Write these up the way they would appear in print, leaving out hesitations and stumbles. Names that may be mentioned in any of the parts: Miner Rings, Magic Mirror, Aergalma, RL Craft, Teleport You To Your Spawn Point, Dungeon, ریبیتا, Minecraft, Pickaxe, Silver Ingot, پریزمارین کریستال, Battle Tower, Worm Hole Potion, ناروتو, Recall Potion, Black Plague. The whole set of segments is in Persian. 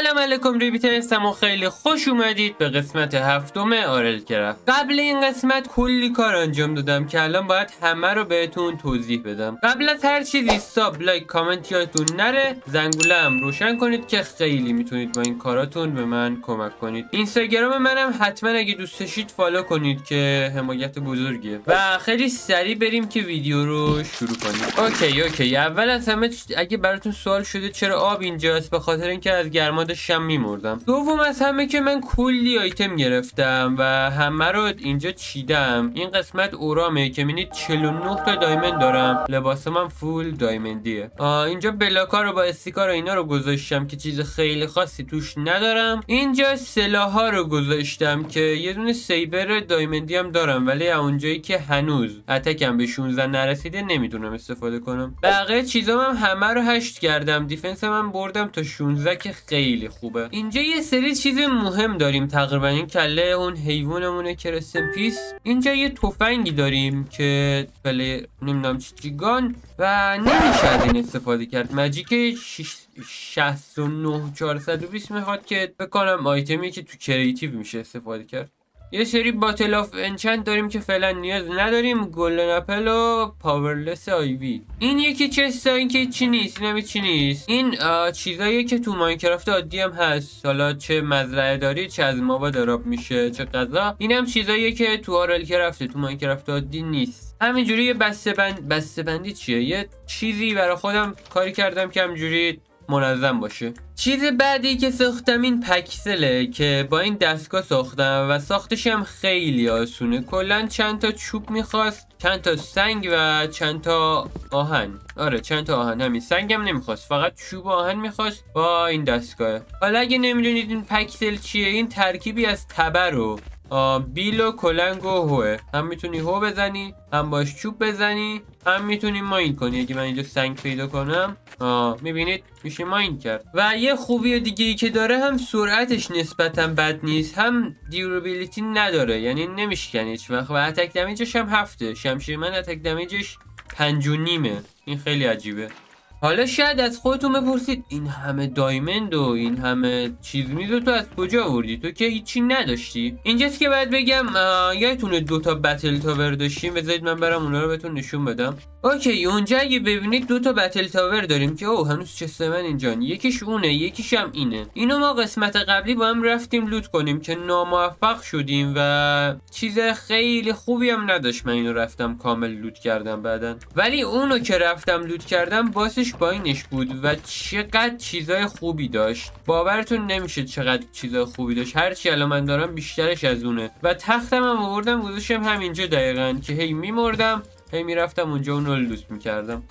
سلام علیکم ریبیتا هستم و خیلی خوش اومدید به قسمت هفتم RL Craft. قبل این قسمت کلی کار انجام دادم که الان باید همه رو بهتون توضیح بدم. قبل از هر چیزی ساب، لایک، کامنت یادتون نره، زنگوله هم روشن کنید که خیلی میتونید با این کاراتون به من کمک کنید. اینستاگرام منم حتما اگه دوست داشتید فالو کنید که حمایت بزرگیه. و خیلی سریع بریم که ویدیو رو شروع کنیم. اوکی. اول از همه اگه براتون سوال شده چرا آب اینجاست، به خاطر اینکه از گرمادشم میمردم. دوم از همه که من کلی آیتم گرفتم و همه رو اینجا چیدم. این قسمت اورامه که میبینید 49 تا دایموند دارم. لباسم هم فول دایموندیه. اینجا بلاکا رو با استیکار و اینا رو گذاشتم که چیز خیلی خاصی توش ندارم. اینجا سلاح‌ها رو گذاشتم که یه دونه سیبر دایموندی هم دارم، ولی اونجایی که هنوز اتکم به 16 نرسیده نمیتونم استفاده کنم. بقیه چیزام همه رو 8 کردم. دیفنسم هم بردم تا 16 که خیلی خوبه. اینجا یه سری چیز مهم داریم، تقریبا این کله اون حیوانمونه که رسم پیس. اینجا یه تفنگی داریم که کله نمیدونم چیگان و نمیشه از این استفاده کرد. ماجیک 69420 میخواد که بکنم آیتمی که تو کریتیو میشه استفاده کرد. یه سری باتل آف انچنت داریم که فعلا نیاز نداریم. گلدن اپل و پاورلس آیوی. این یکی چستا، این که چی نیست، این هم چی نیست. این چیزاییه که تو ماینکرافت عادی هم هست، حالا چه مزرعه داری چه از مواد دراب میشه چه غذا. این هم چیزاییه که تو RL Craft تو ماینکرافت عادی نیست. همینجوری یه بسته بندی چیه، یه چیزی برای خودم کاری کردم که همینجوری منظم باشه. چیز بعدی که ساختم این پکسله که با این دستگاه ساختم و ساختش هم خیلی آسونه. کلا چند تا چوب میخواست، چند تا سنگ و چند تا آهن. آره چند تا آهن، همین سنگ هم نمیخواست، فقط چوب و آهن میخواست با این دستگاه. حالا اگه نمیدونید این پکسل چیه، این ترکیبی از تبر و بیل و کلنگ و هوه. هم میتونی هو بزنی، هم باش چوب بزنی، هم میتونی ماین کنی. اگه من اینجا سنگ پیدا کنم میبینید میشه ماین کرد. و یه خوبی دیگه ای که داره، هم سرعتش نسبتا بد نیست، هم دیورابیلیتی نداره، یعنی نمیشکنه هیچ وقت. و اتک دمیجش هم 7، شمشیر من اتک دمیجش 5.5. این خیلی عجیبه. حالا شاید از خودتون بپرسید این همه دایموند و این همه چیز میز تو از کجا آوردی، تو که هیچی نداشتی. اینجاست که باید بگم یادتونه 2 تا بتل تاور داشتیم. بذارید من برم اونا رو بهتون نشون بدم. اوکی، اونجا اگه ببینید 2 تا بتل تاور داریم که هنوز چسته من اینجان، یکیش اونه یکیش هم اینه. اینو ما قسمت قبلی با هم رفتیم لوت کنیم که ناموفق شدیم و چیز خیلی خوبی هم نداشت. من اینو رفتم کامل لوت کردم بعدن، ولی اونو که رفتم لوت کردم باسش باینش بود و چقدر چیزای خوبی داشت. باورتون نمیشه چقدر چیزای خوبی داشت. هرچی الان من دارم بیشترش از اونه. و تختم هم آوردم گذاشتم همینجا دقیقا که هی میمردم هی میرفتم اونجا اونو لوت میکردم.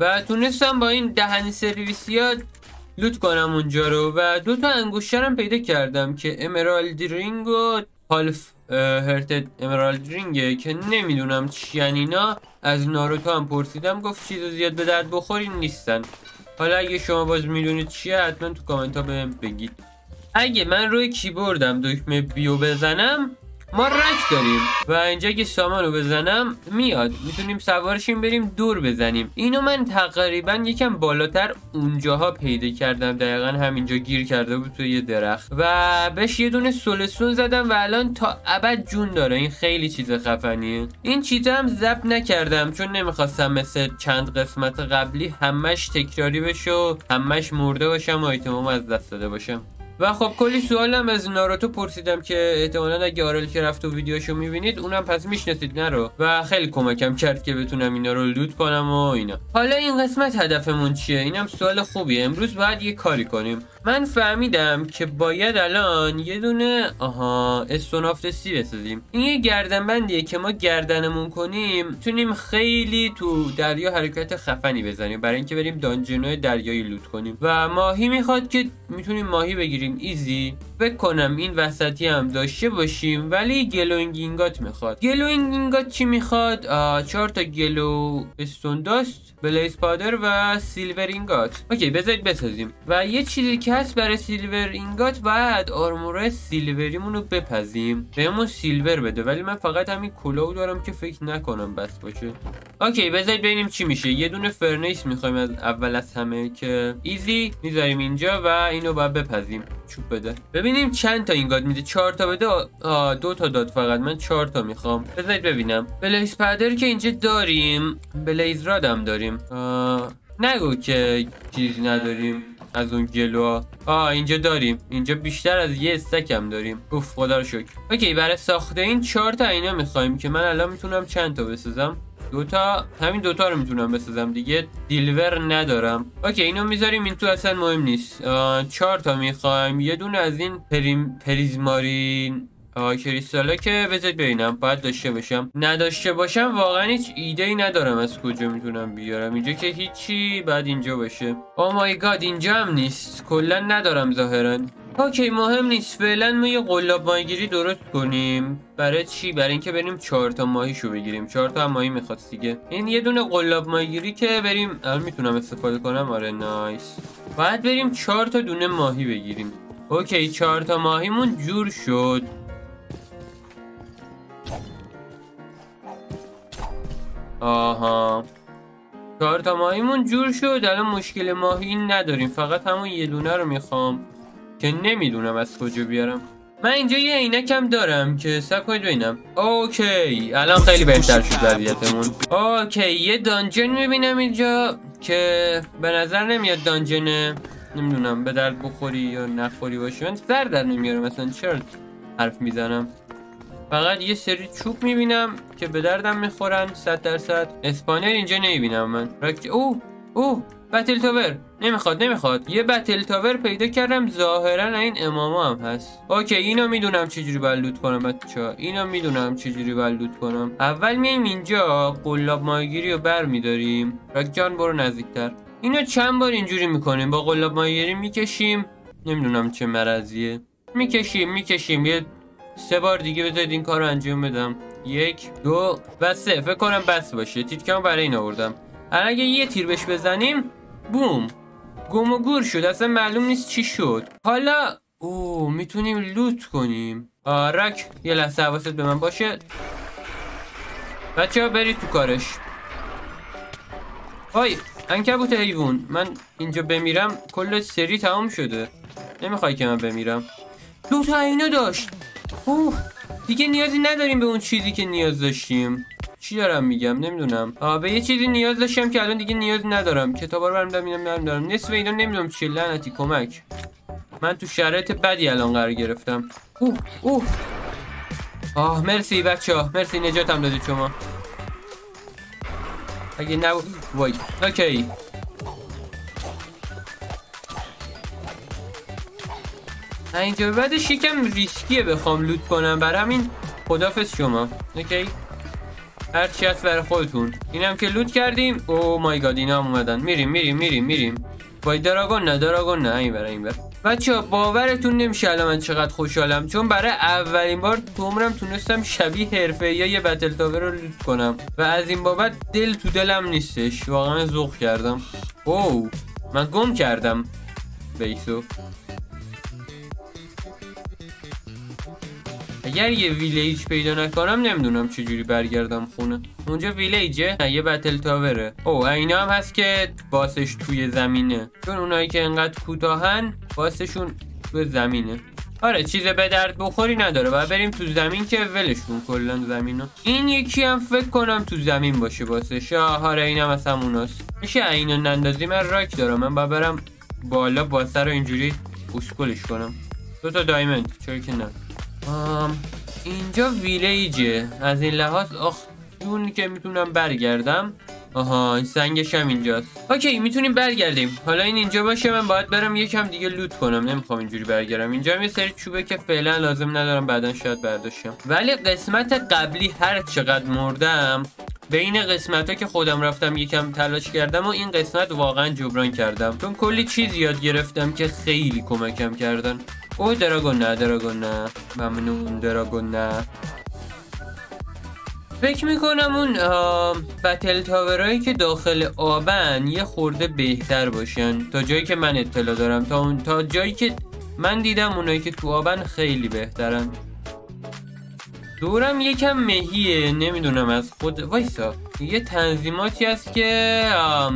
و تونستم با این دهن سرویسی ها لوت کنم اونجا رو. و 2 تا انگشترم پیدا کردم که امرالد رینگ و هالف هرتد امرالد رینگه که نمیدونم چی ان. اینا از ناروتو هم پرسیدم، گفت چیز زیاد به درد بخوری نیستن. حالا اگه شما باز میدونید چیه حتما تو کامنت ها بهم بگید. اگه من روی کیبوردم دکمه بیو بزنم ما رک داریم و اینجا که سامانو بزنم میاد، میتونیم سوارشیم بریم دور بزنیم. اینو من تقریبا یکم بالاتر اونجاها پیدا کردم، دقیقا همینجا گیر کرده بود توی یه درخت و بهش یه دونه سولستون زدم و الان تا ابد جون داره. این خیلی چیز خفنیه. این چیزا هم ضبط نکردم چون نمیخواستم مثل چند قسمت قبلی همش تکراری بشه و همش مرده باشم و آیتمم از دست داده باشم. و خب کلی سوالم از ناروتو پرسیدم که احتمالاً اگه RL Craft و ویدیوشو میبینید اونم پس میشناسید نرو. و خیلی کمکم کرد که بتونم اینا رو لوت کنم و اینا. حالا این قسمت هدفمون چیه؟ اینم سوال خوبیه. امروز باید یه کاری کنیم. من فهمیدم که باید الان یه دونه استونافت سی بسازیم. این یه گردنبندیه که ما گردنمون کنیم میتونیم خیلی تو دریا حرکت خفنی بزنیم برای اینکه بریم دانجن‌های دریایی لوت کنیم. و ماهی میخواد که میتونیم ماهی بگیریم ایزی. فکر کنم این وسطی هم داشته باشیم، ولی گلوینگ اینگات میخواد. گلوینگ اینگات چی میخواد؟ 4 تا گلو استون داست، بلیز پاودر و سیلور اینگات. اوکی بذارید بسازیم. و یه چیزی که هست برای سیلور اینگات، بعد آرموره سیلوریمون رو بپزیم. بهمون سیلور بده، ولی من فقط همین کلاهو دارم که فکر نکنم بس باشه. اوکی بذارید ببینیم چی میشه. یه دونه فرنیس میخوایم از اول از همه که ایزی میذاریم اینجا و اینو باید بپزیم. چوب بده. ببینیم چند تا اینگات میده. 4 تا بده. 2 تا داد فقط. من 4 تا میخوام. بذارید ببینم. بلیز پاودر که اینجا داریم، بلیز رادم داریم. نگو که چیزی نداریم از اون گلوها. اینجا داریم. اینجا بیشتر از یه استک هم داریم. اوف خدا رو شکر. اوکی برای ساخته این 4 تا اینا میخوایم که من الان میتونم چند تا بسازم؟ 2 تا. همین 2 تا رو میتونم بسازم دیگه. دیلور ندارم. اوکی اینو میذاریم این تو، اصلا مهم نیست. 4 تا میخوایم. یه دونه از این پریزمارین کریستالا که بذارید ببینم. باید داشته باشم. نداشته باشم واقعا هیچ ایده ای ندارم از کجا میتونم بیارم. اینجا که هیچی، بعد اینجا باشه. او مای گاد اینجا هم نیست. کلا ندارم ظاهرا. اوکی مهم نیست. فعلا ما یه قلاب ماهیگیری درست کنیم. برای چی؟ برای اینکه بریم 4 تا ماهیشو بگیریم. 4 تا ماهی میخواد دیگه. این یه دونه قلاب ماهیگیری که بریم الان میتونم استفاده کنم. آره نایس. بعد بریم 4 تا دونه ماهی بگیریم. اوکی 4 تا ماهیمون جور شد. آها 4 تا ماهیمون جور شد. الان مشکل ماهی نداریم، فقط همون یه دونه رو میخوام که نمیدونم از کجا بیارم. من اینجا یه عینکم دارم که سب کنید ببینم. اوکی الان خیلی بهتر شد وضعیتمون. اوکی یه دانجن میبینم اینجا که به نظر نمیاد دانجنه. نمیدونم به درد بخوری یا نخوری باشه. من سر در نمیارم اصلا چرا حرف میزنم. فقط یه سری چوب میبینم که به دردم میخورن 100%. اسپانر اینجا نمیبینم من. اوه بتل تاور نمیخواد. یه بتل تاور پیدا کردم ظاهرا این اماما هم هست. اوکی اینو میدونم چجوری بلوت کنم بچه‌ها. اول میایم اینجا قلاب ماهیگیری رو برمیداریم. راک جان برو نزدیکتر. اینو چند بار اینجوری میکنیم. با قلاب ماهیگیری میکشیم. نمیدونم چه مرضیه. میکشیم. یه 3 بار دیگه بذارید این کارو انجام بدم. 1، 2 و 3. فکر کنم بس باشه. تیکم برای این آوردم. الان اگه یه تیر بهش بزنیم بوم گم و گور شد. اصلا معلوم نیست چی شد. حالا میتونیم لوت کنیم. رک یه لحظه حواست به من باشه. بچه ها برید تو کارش. آی عنکبوت حیوان، من اینجا بمیرم کل سری تمام شده. نمیخوای که من بمیرم. 2 تا اینو داشت. دیگه نیازی نداریم به اون چیزی که نیاز داشتیم. چی دارم میگم نمیدونم. به یه چیزی نیاز داشتم که الان دیگه نیاز ندارم. کتابا رو برمی‌دارم. نصف اینا نمیدونم چی. لعنتی کمک. من تو شرایط بدی الان قرار گرفتم. مرسی بچه‌ها. مرسی نجاتم دادید شما. اگه نه وای. اوکی. اینجا بعدش یکم ریسکیه بخوام لوت کنم. برای همین خدافظ شما. اوکی. هر چی هست برای خودتون. اینم که لوت کردیم. او مای گاد اینا هم اومدن. میریم. وای دراگون نه. این بر. بچه ها باورتون نمیشه الان من چقدر خوشحالم، چون برای اولین بار تو عمرم تونستم شبیه حرفه‌ای یه بتل تاور رو لوت کنم و از این بابت دل تو دلم نیستش. واقعا ذوق کردم. من گم کردم بیسو. اگر یه ویلیج پیدا نکنم نمیدونم چجوری برگردم خونه. اونجا ویلیجه؟ نه یه بتل تاوره. اینا هم هست که باسش توی زمینه، چون اونایی که انقدر کوتاهن باسشون توی زمینه. آره چیز به درد بخوری نداره. باید بریم تو زمین که ولشون کلا زمینو. این یکی هم فکر کنم تو زمین باشه باسش. آره اینم از هموناست. میشه اینو نندازی؟ من راک دارم. من باید برم بالا باسه رو اینجوری اسکلش کنم. 2 تا دایموند چرا که نه. اینجا ویلیجه. از این لحاظ اون که میتونم برگردم. این سنگش هم اینجاست. اوکی میتونیم برگردیم. حالا این اینجا باشه. من باید برم یکم دیگه لوت کنم. نمیخوام اینجوری برگردم. اینجا هم یه سری چوبه که فعلا لازم ندارم، بعدا شاید برداشتم. ولی قسمت قبلی هر چقدر مردم، بین قسمت‌ها که خودم رفتم یکم تلاش کردم و این قسمت واقعا جبران کردم، چون کلی چیز یاد گرفتم که خیلی کمکم کردن. Oy Dragonlar, Dragonlar. ممنون Dragonlar. فکر میکنم اون بتل تاورایی که داخل آبن یه خورده بهتر باشن تا جایی که من اطلاع دارم. تا جایی که من دیدم اونایی که تو آبن خیلی بهترن. دورم یکم مهیه، نمیدونم از خود. وایسا یه تنظیماتی هست که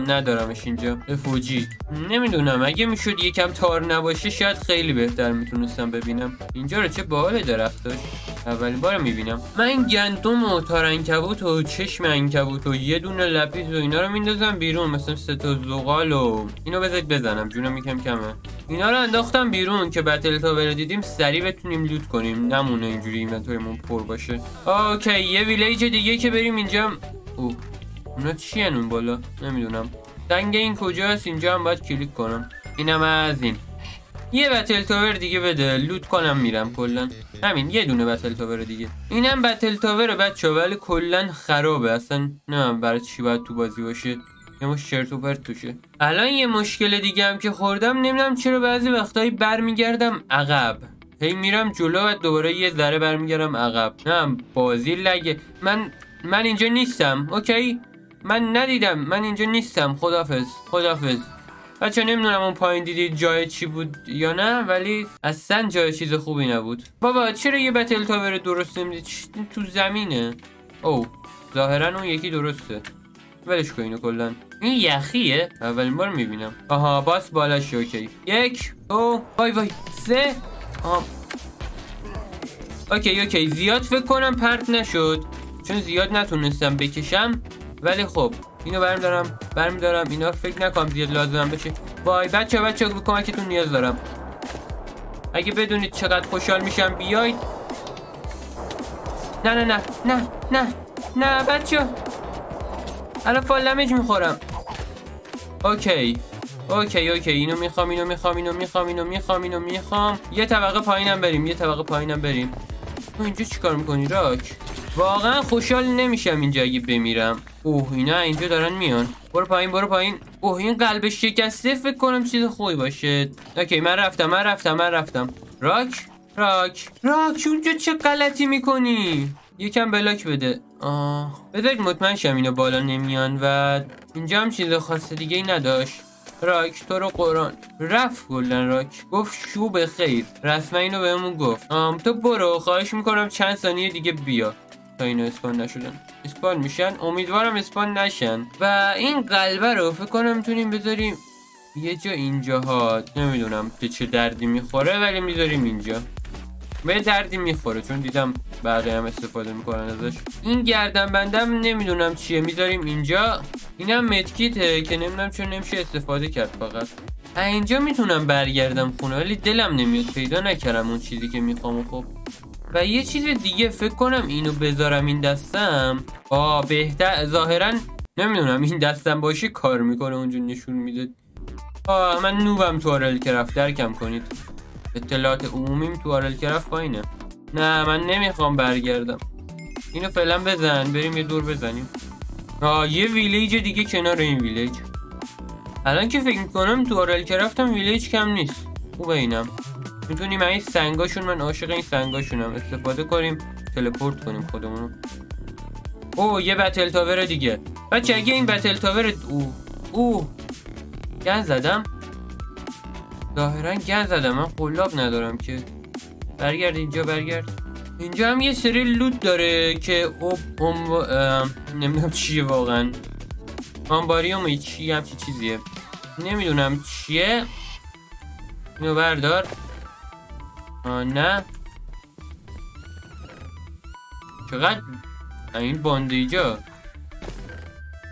ندارمش اینجا. افوجی نمیدونم، اگه میشد یکم تار نباشه شاید خیلی بهتر میتونستم ببینم. اینجا رو چه باحال درختاش، اولین بار میبینم. من گندم و تار عنکبوت و چشم عنکبوت و یه دونه لپیس و اینا رو میندازم بیرون، مثلا سه تا زغال و اینو بذارید بزنم، جونم یکم کمه. اینا رو انداختم بیرون که بتل تاور دیدیم سریع بتونیم لوت کنیم، نمونه اینجوری اینونتوریمون پر باشه. اوکی یه ویلیج دیگه که بریم. اینجا او اونا چی ان اون بالا؟ نمیدونم. دنگ این کجاست؟ اینجا هم باید کلیک کنم. اینم از این. یه بتل تاور دیگه بده لوت کنم میرم. کلا همین یه دونه بتل تاور دیگه. اینم بتل تاور بچا، ولی کلا خرابه اصلا. نه برای چی باید تو بازی باشه؟ یه مش چرت و پرت توشه. الان یه مشکل دیگه هم که خوردم، نمیدونم چرا بعضی وقتایی برمیگردم عقب، هی میرم جلو و دوباره یه ذره برمیگردم عقب. نه بازی لگه. من اینجا نیستم. اوکی من ندیدم، من اینجا نیستم. خدافظ خدافظ بچه. نمیدونم اون پایین دیدید جای چی بود یا نه، ولی اصلا جای چیز خوبی نبود. بابا چرا یه بتل تاور درست نمیدید؟ تو زمینه. او ظاهرا اون یکی درسته، ولش کن اینو. کلا این یخیه، اولین بار میبینم. آها باس بالاش. اوکی یک دو وای وای سه. آها اوکی اوکی. زیاد فکر کنم پرت نشد چون زیاد نتونستم بکشم، ولی خب اینو برمیدارم. اینا فکر نکنم زیاد لازم بشه. وای بچه به کمکتون نیاز دارم. اگه بدونید چقدر خوشحال میشم بیاید. نه نه نه نه نه نه بچه، الان فال دمیج میخورم. اوکی اوکی اوکی. اینو میخوام. یه طبقه پایینم بریم، اینجا چیکار میکنی راک؟ واقعا خوشحال نمیشم اینجا اگه بمیرم. اوه اینا اینجا دارن میان. برو پایین. اوه این قلب شکسته فکر کنم چیز خوبی باشه. اوکی من رفتم. راک اونجا چه غلطی میکنی؟ یکم بلاک بده. بذارید مطمئن شم اینا بالا نمیان. و اینجا هم چیز خاص دیگه ای نداشت. راک تو رو قرآن رفت. گلدن راک گفت شو به خیر، رسما اینو بهمون گفت. تو برو خواهش میکنم چند ثانیه دیگه بیا تا اینا اسپان نشدن. اسپان میشن، امیدوارم اسپان نشن. و این قلبه رو فکر کنم میتونیم بذاریم یه جا اینجاها، نمیدونم که چه دردی میخوره ولی میذاریم اینجا. به دردی میخوره چون دیدم بعدا هم استفاده میکنن ازش. این گردن بندم نمیدونم چیه، میذاریم اینجا. اینم مدکیته که نمیدونم چون نمیشه استفاده کرد. فقط اینجا میتونم برگردم خونه، ولی دلم نمیاد، پیدا نکردم اون چیزی که میخوام. خب و یه چیز دیگه فکر کنم اینو بذارم این دستم. بهتر ظاهرا نمیدونم این دستم باشه کار میکنه، اونجا نشون میده. من نوبم تو RL Craft، درکم کنید. اطلاعات عمومیم تو RL Craft پایینه. نه من نمیخوام برگردم. اینو فعلا بزن بریم یه دور بزنیم. یه ویلیج دیگه کنار این ویلیج. الان که فکر کنم تو RL Craft هم ویلیج کم نیست. خوبه اینم میتونیم این سنگاشون، من عاشق این سنگاشونم، استفاده کنیم تلپورت کنیم خودمونو. یه بتل تاور دیگه بچه. اگه این بتل تاور او گن زدم، ظاهرا گن زدم. من قلاب ندارم که. برگرد اینجا، اینجا هم یه سری لوت داره که نمیدونم چیه واقعا. آنباریوم چی همچی چیزیه نمیدونم چیه. اینو بردار. نه چقدر این باندیجا.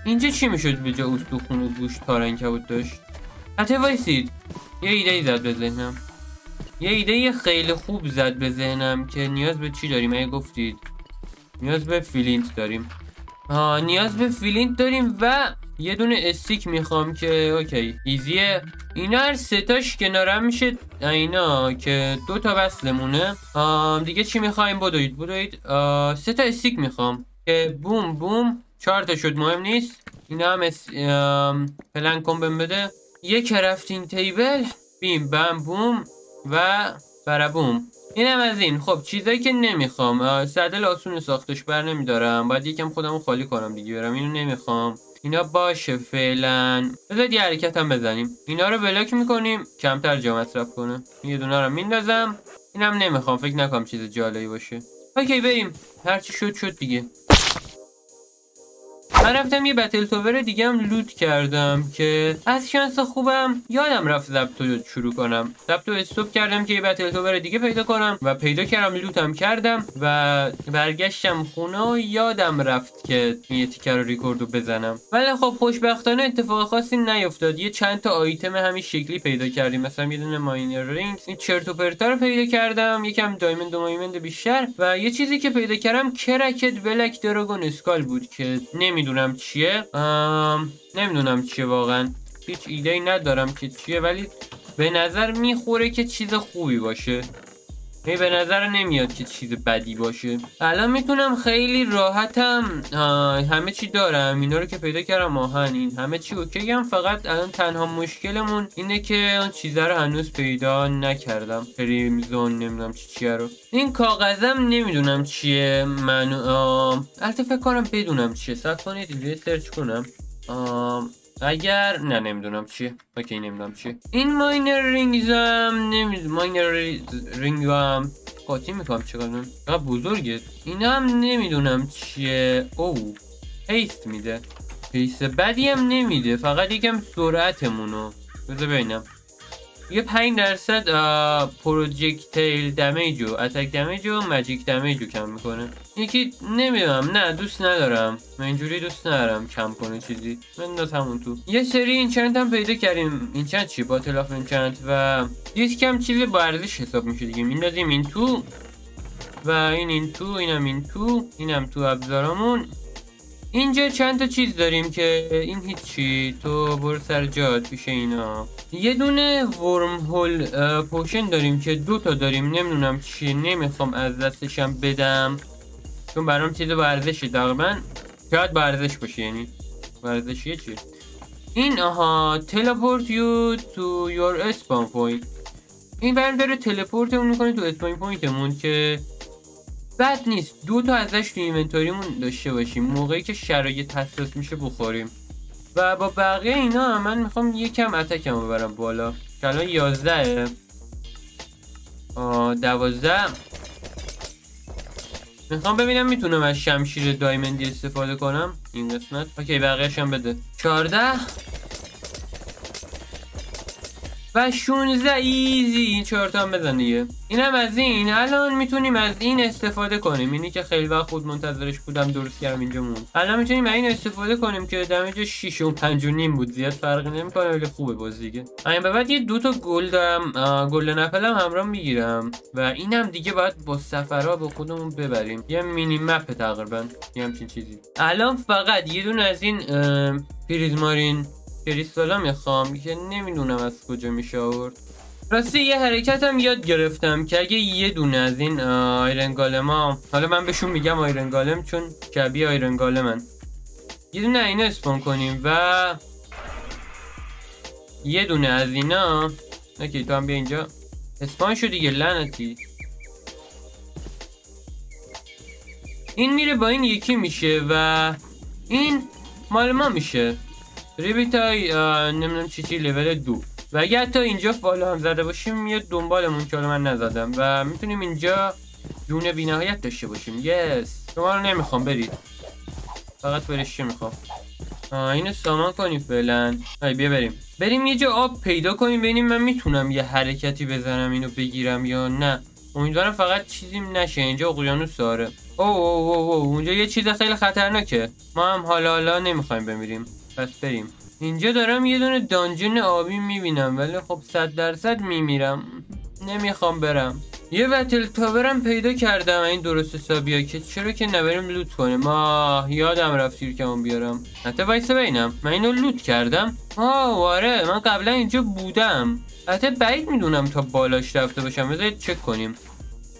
اینجا چی میشد به جا استخون و گوشت تارعنکبوت داشت؟ حتی وایسید یه ایده زد به ذهنم، خیلی خوب زد به ذهنم که نیاز به چی داریم. اگه گفتید نیاز به فلینت داریم. و یه دونه استیک میخوام که اوکی ایزیه. اینا هر ستاش کنارم میشه اینا که دو تا بسلمونه. دیگه چی میخوایم؟ بدوید. سه تا استیک میخوام که بوم بوم. 4 تا شد مهم نیست. اینا هم پلنگ کن بهم بده. یه کرافتینگ تیبل بیم بم بوم. و برابوم. اینم از این. خب چیزایی که نمیخوام، صدل آسون ساختش بر نمیدارم، باید یکم خودمو خالی کنم دیگه، برم اینو نمیخوام. اینا باشه فعلا. بذار یه حرکت هم بزنیم. اینا رو بلاک میکنیم کمتر جا مصرف کنه. یه دونه رو میندازم. اینم نمیخوام، فکر نکنم چیز جالبی باشه. اوکی بریم. هر چی شد شد دیگه. من رفتم یه بتل تاور دیگه هم لوت کردم که از شانس خوبم یادم رفت ضبط رو شروع کنم. ضبط رو استوب کردم که یه بتل تاور دیگه پیدا کنم و پیدا کردم، لوتم کردم و برگشتم خونه و یادم رفت که یه تیکر رو ریکورد رو بزنم. ولی خب خوشبختانه اتفاق خاصی نیفتاد. یه چند تا آیتم همین شکلی پیدا کردیم، مثلا یه دونه ماینر رینگز، این چرت و پرتا رو پیدا کردم، یکم دایموند و مایمند بیشتر، و یه چیزی که پیدا کردم کرکت بلک دراگون اسکال بود که نمیدونم چیه، نمیدونم چیه واقعا، هیچ ایده‌ای ندارم که چیه، ولی به نظر میخوره که چیز خوبی باشه. به نظر نمیاد که چیز بدی باشه. الان میتونم خیلی راحتم همه چی دارم. اینا رو که پیدا کردم آهنین، همه چی اوکی هم. فقط الان تنها مشکلمون اینه که اون چیزا رو هنوز پیدا نکردم. پریمزون نمیدونم چیه رو. این کاغذم نمیدونم چیه. من البته فکر کنم بدونم چیه. صبر کنید یه سرچ کنم. اگر نه نمیدونم چیه. اوکی نمیدونم چیه. این ماینر رینگزم نمیدونم، ماینر رینگزم قاطی میکنم چقدرم چقدر بزرگه. اینا هم نمیدونم چیه. او پیست میده، پیست بدی هم نمیده، فقط یکم سرعتمونو بذار ببینم. یه 5% پروجکتیل دمیج و اتک دمیج و ماجیک دمیج رو کم میکنه. یکی نمیدونم، نه دوست ندارم، من اینجوری دوست ندارم کم کنه چیزی، من داد همون تو. یه سری این چند هم پیدا کردیم. این چند چی؟ باتل آف این چند و یه کم چیزی با ارزش حساب میشه دیگه. میندازیم این تو و این تو، اینم این تو، اینم تو ابزارمون. اینجا چند تا چیز داریم که این هیچی، تو برو سر جات پیش اینا. یه دونه ورم هول پوشن داریم که دو تا داریم، نمیدونم چی، نمیخوام از دستشم بدم چون برام چیز با ارزشه، تقریبا شاید با ارزش باشه، یعنی با ارزش یه چی. این آها تلپورت یو تو یور اسپان پوینت، این برام داره تلپورت اون میکنه تو اسپان پوینتمون که بد نیست. دو تا ازش تو اینونتوریمون داشته باشیم، موقعی که شرایط حساس میشه بخوریم. و با بقیه اینا من میخوام یکم اتکم رو برم بالا. الان 11 12 میخوام ببینم میتونم از شمشیر دایموندی استفاده کنم این قسمت. اوکی بقیه‌اش هم بده. 14 و 16 ایزی. این 4 تا هم بزن دیگه. اینم از این. الان میتونیم از این استفاده کنیم، اینی که خیلی وقت خود منتظرش بودم درست کردم اینجا موند. الان میتونیم از این استفاده کنیم که دمیج 6 و 5.5 بود، زیاد فرق نمیکنه ولی خوبه باز دیگه. همین به بعد یه دو تا گلدن اپل هم همراه میگیرم و اینم دیگه باید با سفرها به خودمون ببریم. یه مینی مپ تقریبا یه همچین چیزی. الان فقط یه دونه از این پریزمارین کریستالا میخوام که نمیدونم از کجا میشه آورد. راستی یه حرکتم یاد گرفتم که اگه یه دونه از این آیرنگالما، حالا من بهشون میگم آیرنگالم چون کبی آیرنگالمن، یه دونه اینا اسپان کنیم و یه دونه از اینا. اوکی تو هم بیا اینجا اسپان شو دیگه لعنتی. این میره با این یکی میشه و این مال ما میشه ریبیتا، نمیدونم چی لول 2. و اگه حتی اینجا فالو هم زده باشیم میاد دنبالمون که من نزدم و میتونیم اینجا دونه بی‌نهایت داشته باشیم. یس شما رو نمیخوام برید، فقط فرشته میخوام. اینو سامان کنیم فعلا. بیا بریم یه جا آب پیدا کنیم ببینیم من میتونم یه حرکتی بزنم اینو بگیرم یا نه. امیدوارم فقط چیزی نشه. اینجا اقیانوس داره. او اونجا یه چیز خیلی خطرناکه، ما هم حالا نمیخوایم بمیریم پس بریم. اینجا دارم یه دونه دانجن آبی میبینم ولی خب 100% میمیرم، نمیخوام برم. یه بتل تاورم پیدا کردم این درست حسابیا که چرا که نبریم لوت کنیم. ما یادم رفت تیرکمو بیارم. حتی وایسه ببینم من اینو لوت کردم. آره من قبلا اینجا بودم، حتی بعید میدونم تا بالاش رفته باشم. بذارید چک کنیم.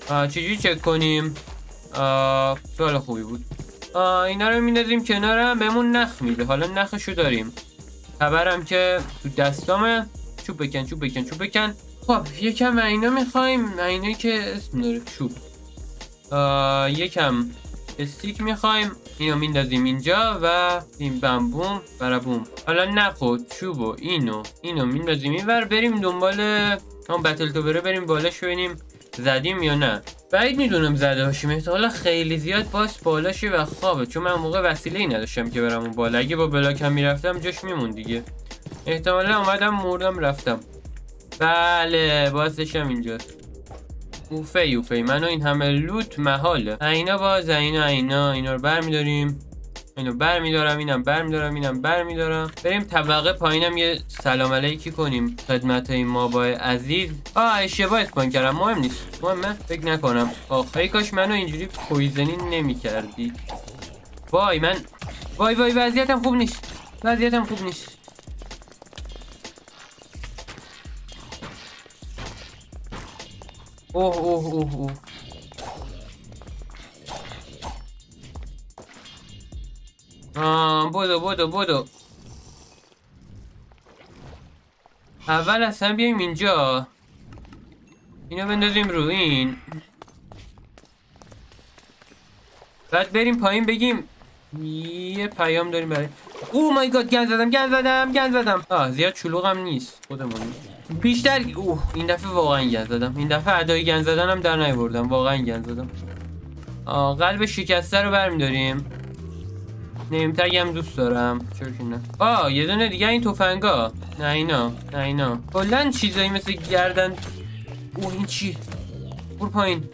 چجوری چک کنیم؟ سوال خوبی بود. اینا رو میندازیم کنارم، بهمون نخ میده. حالا نخشو داریم. خبرم که تو دستامه. چوب بکن چوب بکن چوب بکن. خب یکم اینا میخوایم، اینایی که اسم داره چوب، یکم استیک میخوایم، اینو میندازیم اینجا و این بم بوم برابوم. حالا نخود چوب و اینو میندازیم اینور، بریم دنبال هم بتل تاور، بریم بالاش ببینیم زدیم یا نه. بعید میدونم زده باشیم، احتمالا خیلی زیاد باز بالاشه و خوابه، چون من موقع وسیله‌ای نداشتم که برم اون بالا. اگه با بلاک هم میرفتم جاش میمون دیگه. احتمالا اومدم مردم رفتم. بله بازش هم اینجاست. اوفی منو این همه لوت محاله. اینا باز اینا رو برمیداریم، اینو برمیدارم، اینم برمیدارم، اینم برمیدارم. بریم طبقه پایینم یه سلام علیکی کنیم خدمت این مابای عزیز. اشتباه اسپان کردم، مهم نیست، مهمه فکر نکنم. ای کاش منو اینجوری پویزنی نمیکردی. وای من وای وضعیتم خوب نیست، اوه بودو اول اصلا بیایم اینجا، اینو بندازیم رو این، بعد بریم پایین بگیم یه پیام داریم برای اوه مای گاد. گند زدم. زیاد چلوغم نیست، خودمون بیشتر. این دفعه واقعا گند زدم، این دفعه ادای گند زدنم در نیاوردم، واقعا گند زدم. قلب شکسته رو برمی‌داریم، نمیتگی هم دوست دارم، چرا که نه. یه دونه دیگه این تفنگا، نه اینا کلا چیزایی مثل گردن. این چی؟ برو پایین.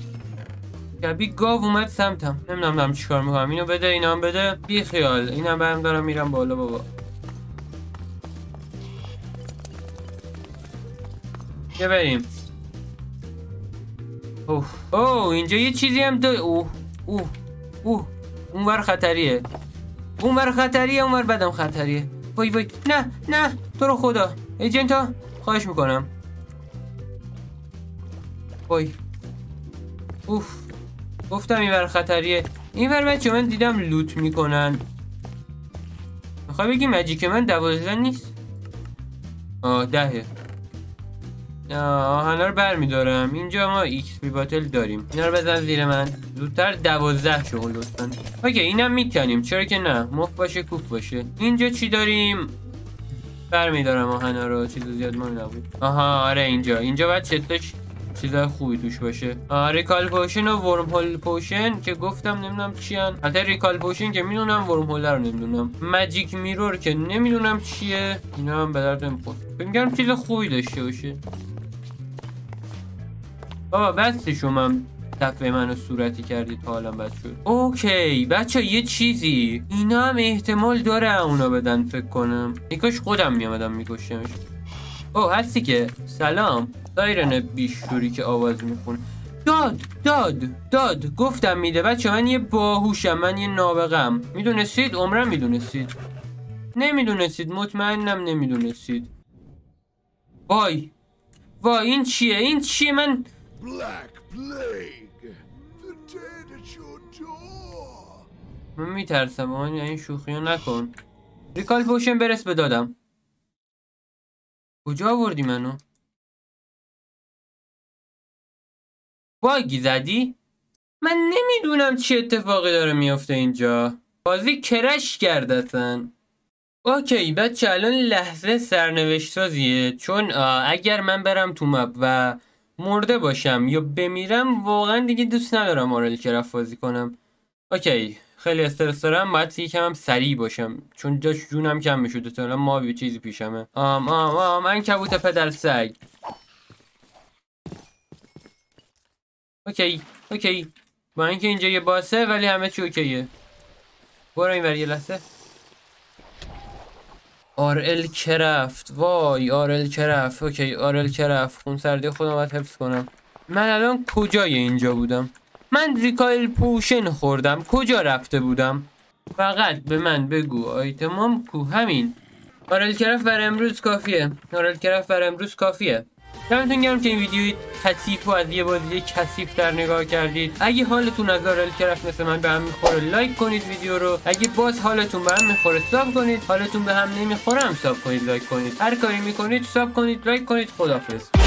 گبی گاو اومد سمتم، نمیدونم چیکار میکنم. اینو بده، اینا هم بده، بی خیال. اینم برم دارم میرم بالا بابا. چه بریم؟ اینجا یه چیزی هم داره. اونور خطریه، اونور بدم خطریه. وای نه تو رو خدا ایجنتا خواهش میکنم. وای گفتم اینور خطریه. اینور بچه من دیدم لوت میکنن. میخوای بگی مجیک من 12 نیست؟ 10. آهنا رو برمیدارم. اینجا ما ایکس پی باتل داریم، اینا رو بزن زیر من زودتر. 12 شو لطفا. اوکی اینم میکنیم، چرا که نه، مفت باشه کوف باشه. اینجا چی داریم؟ برمیدارم آهنا رو، چیز زیاد ما نبود. آره اینجا باید چتش چیزای خوبی توش باشه. ریکال پوشن و ورم هول پوشن که گفتم نمیدونم چی ان. حتی ریکال پوشن که میدونم، ورم هول رو نمیدونم، ماجیک میرور که نمیدونم چیه. اینا هم به درد نمیخوره، فکر کنم چیز خوبی داشته باشه. بابا بستی شما هم دفعه منو صورتی کردید تا حالا بد شد. اوکی بچه یه چیزی، اینا هم احتمال داره اونا بدن فکر کنم. یکاش خودم میامدم میکشتمش. هستی که سلام دایرن بیشوری که آواز میخونه. داد گفتم میده. بچه من یه باهوشم، من یه نابغم. میدونستید؟ عمرم میدونستید. نمیدونستید، مطمئنم نمیدونستید. وای این چیه؟ من Black Plague, the dead at your door. من میترسم، این شوخی رو نکن. ریکال پوشن برس به دادم. کجا آوردی منو؟ باگی زدی؟ من نمیدونم چه اتفاقی داره میفته اینجا، بازی کرش کردتن. اوکی بچه الان لحظه سرنوشت سازیه، چون اگر من برم تو مپ و مرده باشم یا بمیرم واقعا دیگه دوست ندارم آرل کرفت بازی کنم. اوکی خیلی استرس دارم، باید یکم هم سریع باشم چون جاش جونم کم میشده. تا الان ما یه چیزی پیشمه. من کبوت پدر سگ. اوکی با اینکه اینجا یه باسه ولی همه چی اوکیه. برو اینور یه لحظه. RL Craft، وای RL Craft. اوکی RL Craft، خون سردی خودم باید حفظ کنم. من الان کجای اینجا بودم؟ من ریکایل پوشن خوردم، کجا رفته بودم؟ فقط به من بگو آیتمام کو، همین. RL Craft برای امروز کافیه، دمتون گرم که این ویدیوی کثیف و از یه بازی کثیف در نگاه کردید. اگه حالتون از RL Craft مثل من به هم میخوره لایک کنید ویدیو رو، اگه باز حالتون به هم میخوره ساب کنید، حالتون به هم نمیخوره هم ساب کنید لایک کنید، هر کاری میکنید ساب کنید لایک کنید. خداحافظ.